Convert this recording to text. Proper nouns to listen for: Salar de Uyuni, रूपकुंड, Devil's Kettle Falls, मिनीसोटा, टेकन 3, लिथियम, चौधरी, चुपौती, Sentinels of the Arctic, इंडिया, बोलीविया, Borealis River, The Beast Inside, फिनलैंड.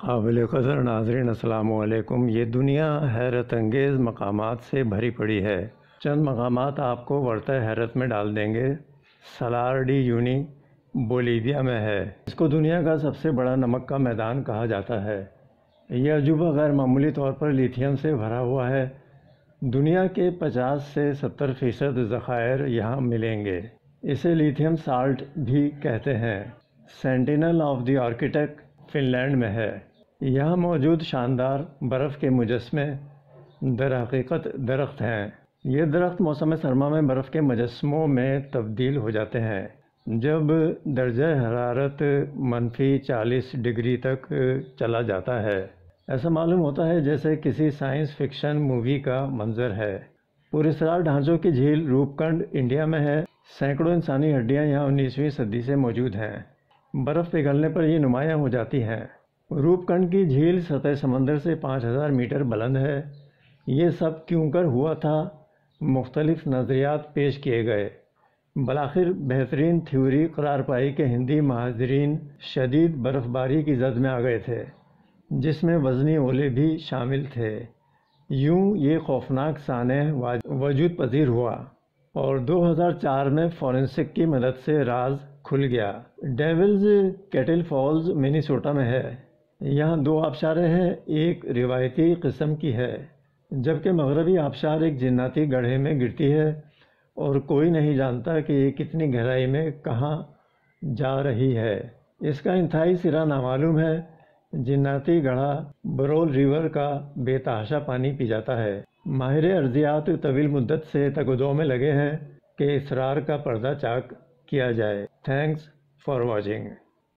काबिल क़दर नाज़रीन अस्सलामु अलैकुम। ये दुनिया हैरत अंगेज़ मकामात से भरी पड़ी है। चंद मकामात आपको वर्त हैरत में डाल देंगे। सलार डी यूनी बोलीविया में है। इसको दुनिया का सबसे बड़ा नमक का मैदान कहा जाता है। यह अजूबा गैर मामूली तौर पर लिथियम से भरा हुआ है। दुनिया के 50 से 70% ज़खायर यहाँ मिलेंगे। इसे लिथियम साल्ट भी कहते हैं। Sentinel of the architect फिनलैंड में है। यहाँ मौजूद शानदार बर्फ़ के मुजस्मे दरहकीकत दरख्त हैं। ये दरख्त मौसम सरमा में बर्फ़ के मुजस्मों में तब्दील हो जाते हैं, जब दर्जा हरारत -40 डिग्री तक चला जाता है। ऐसा मालूम होता है जैसे किसी साइंस फिक्शन मूवी का मंजर है। पुरस्कार ढांचों की झील रूपकुंड इंडिया में है। सैकड़ों इंसानी हड्डियाँ यहाँ 19वीं सदी से मौजूद हैं। बर्फ़ पिघलने पर ये नुमायाँ हो जाती हैं। रूपकुंड की झील सतह समंदर से 5000 मीटर बुलंद है। ये सब क्यों कर हुआ था, मुख्तलिफ नज़रियात पेश किए गए। बलाखिर बेहतरीन थ्योरी करार पाई कि हिंदी महाजरीन शदीद बर्फ़बारी की जद में आ गए थे, जिसमें वज़नी ओले भी शामिल थे। यूँ ये खौफनाक सानह वजूद पजीर हुआ और 2004 में फॉरेंसिक की मदद से राज खुल गया। डेविल्स कैटल फॉल्स मिनीसोटा में है। यहाँ 2 आबशारे हैं। एक रिवायती किस्म की है, जबकि मगरबी आबशार एक जिन्नाती गड्ढे में गिरती है और कोई नहीं जानता कि ये कितनी गहराई में कहाँ जा रही है। इसका इंतहाई सिरा नामालूम है। जिन्नाती गढ़ा बरोल रिवर का बेतहाशा पानी पी जाता है। माहिर अर्जियात तवील मुद्दत से तगदो में लगे हैं कि इसरार का पर्दा चाक किया जाए। Thanks for watching.